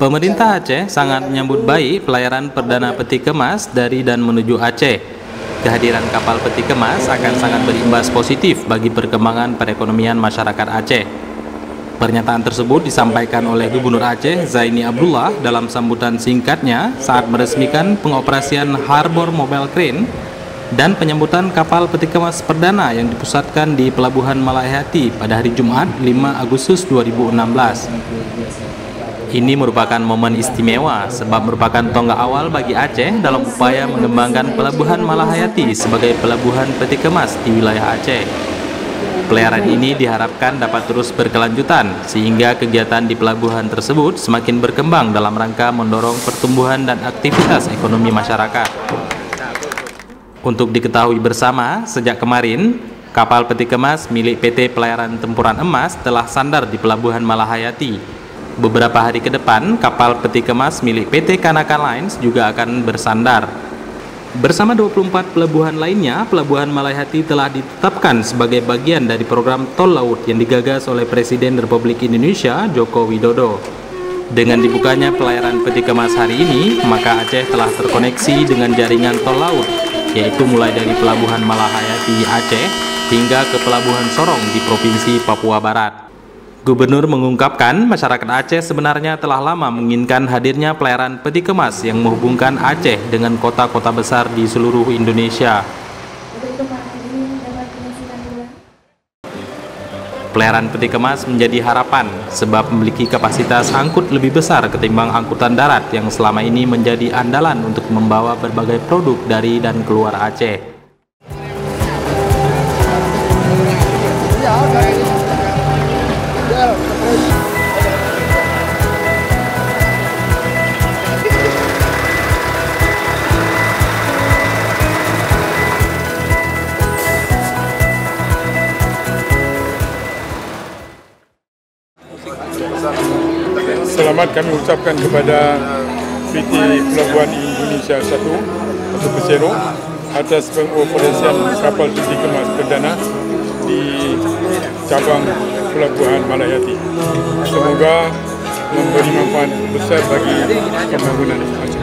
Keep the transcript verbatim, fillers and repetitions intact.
Pemerintah Aceh sangat menyambut baik pelayaran perdana peti kemas dari dan menuju Aceh. Kehadiran kapal peti kemas akan sangat berimbas positif bagi perkembangan perekonomian masyarakat Aceh. Pernyataan tersebut disampaikan oleh Gubernur Aceh Zaini Abdullah dalam sambutan singkatnya saat meresmikan pengoperasian Harbor Mobile Crane dan penyambutan kapal peti kemas perdana yang dipusatkan di Pelabuhan Malahayati pada hari Jumat lima Agustus dua ribu enam belas. Ini merupakan momen istimewa sebab merupakan tonggak awal bagi Aceh dalam upaya mengembangkan Pelabuhan Malahayati sebagai pelabuhan peti kemas di wilayah Aceh. Pelayaran ini diharapkan dapat terus berkelanjutan sehingga kegiatan di pelabuhan tersebut semakin berkembang dalam rangka mendorong pertumbuhan dan aktivitas ekonomi masyarakat. Untuk diketahui bersama, sejak kemarin, kapal peti kemas milik P T Pelayaran Tempuran Emas telah sandar di Pelabuhan Malahayati. Beberapa hari ke depan, kapal peti kemas milik P T Kanaka Lines juga akan bersandar. Bersama dua puluh empat pelabuhan lainnya, Pelabuhan Malahayati telah ditetapkan sebagai bagian dari program tol laut yang digagas oleh Presiden Republik Indonesia, Joko Widodo. Dengan dibukanya pelayaran peti kemas hari ini, maka Aceh telah terkoneksi dengan jaringan tol laut, yaitu mulai dari Pelabuhan Malahayati Aceh hingga ke Pelabuhan Sorong di Provinsi Papua Barat. Gubernur mengungkapkan masyarakat Aceh sebenarnya telah lama menginginkan hadirnya pelayaran peti kemas yang menghubungkan Aceh dengan kota-kota besar di seluruh Indonesia. Pelayaran peti kemas menjadi harapan sebab memiliki kapasitas angkut lebih besar ketimbang angkutan darat yang selama ini menjadi andalan untuk membawa berbagai produk dari dan keluar Aceh. Selamat kami ucapkan kepada P T Pelabuhan di Indonesia Satu atau Pesero atas pengoperasian kapal peti kemas perdana di cabang Pelabuhan Malahayati. Semoga memberi manfaat besar bagi pembangunan Aceh.